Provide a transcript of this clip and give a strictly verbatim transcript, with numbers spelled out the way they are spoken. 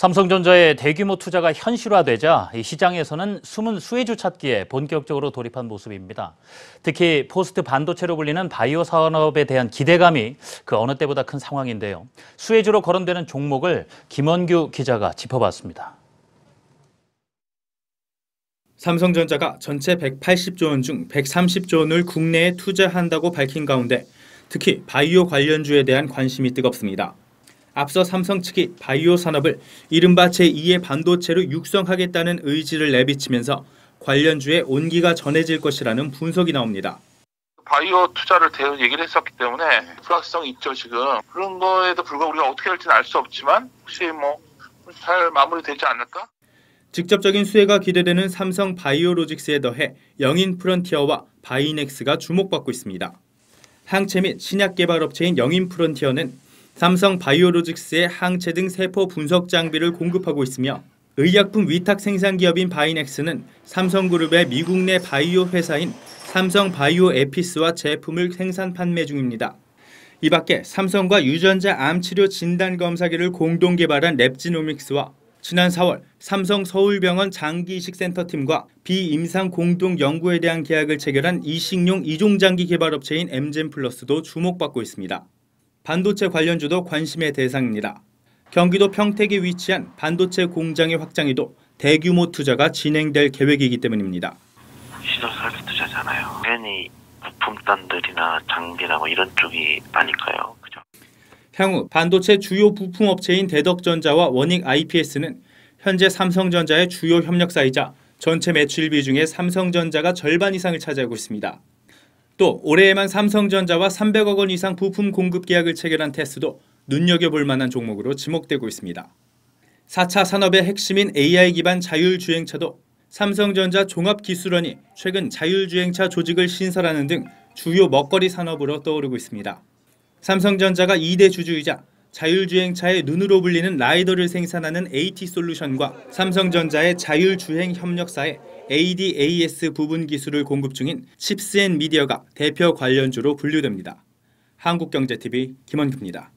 삼성전자의 대규모 투자가 현실화되자 시장에서는 숨은 수혜주 찾기에 본격적으로 돌입한 모습입니다. 특히 포스트 반도체로 불리는 바이오 산업에 대한 기대감이 그 어느 때보다 큰 상황인데요. 수혜주로 거론되는 종목을 김원규 기자가 짚어봤습니다. 삼성전자가 전체 백팔십조 원 중 백삼십조 원을 국내에 투자한다고 밝힌 가운데 특히 바이오 관련주에 대한 관심이 뜨겁습니다. 앞서 삼성 측이 바이오 산업을 이른바 제이의 반도체로 육성하겠다는 의지를 내비치면서 관련주에 온기가 전해질 것이라는 분석이 나옵니다. 바이오 투자를 대응 얘기를 했었기 때문에 불확실성이 있죠, 지금. 그런 거에도 불구하고 우리가 어떻게 할지는 알 수 없지만 혹시 뭐 잘 마무리되지 않을까? 직접적인 수혜가 기대되는 삼성 바이오로직스에 더해 영인 프론티어와 바이넥스가 주목받고 있습니다. 항체 및 신약 개발 업체인 영인 프론티어는 삼성 바이오로직스의 항체 등 세포 분석 장비를 공급하고 있으며 의약품 위탁 생산 기업인 바이넥스는 삼성그룹의 미국 내 바이오 회사인 삼성 바이오 에피스와 제품을 생산 판매 중입니다. 이 밖에 삼성과 유전자 암치료 진단검사기를 공동 개발한 랩지노믹스와 지난 사월 삼성 서울병원 장기이식센터팀과 비임상 공동 연구에 대한 계약을 체결한 이식용 이종장기 개발업체인 엠젠플러스도 주목받고 있습니다. 반도체 관련주도 관심의 대상입니다. 경기도 평택에 위치한 반도체 공장의 확장에도 대규모 투자가 진행될 계획이기 때문입니다. 신호사기 투자잖아요. 괜히 부품단들이나 장비나 뭐 이런 쪽이 아닐까요? 그죠? 향후 반도체 주요 부품업체인 대덕전자와 원익 아이피에스는 현재 삼성전자의 주요 협력사이자 전체 매출 비중의 삼성전자가 절반 이상을 차지하고 있습니다. 또 올해에만 삼성전자와 삼백억 원 이상 부품 공급 계약을 체결한 테스도 눈여겨볼 만한 종목으로 지목되고 있습니다. 사 차 산업의 핵심인 에이아이 기반 자율주행차도 삼성전자 종합기술원이 최근 자율주행차 조직을 신설하는 등 주요 먹거리 산업으로 떠오르고 있습니다. 삼성전자가 이대 주주이자 자율주행차의 눈으로 불리는 라이더를 생산하는 에이티 솔루션과 삼성전자의 자율주행 협력사에 에이디에이에스 부분 기술을 공급 중인 칩스앤미디어가 대표 관련주로 분류됩니다. 한국경제티비 김원규입니다.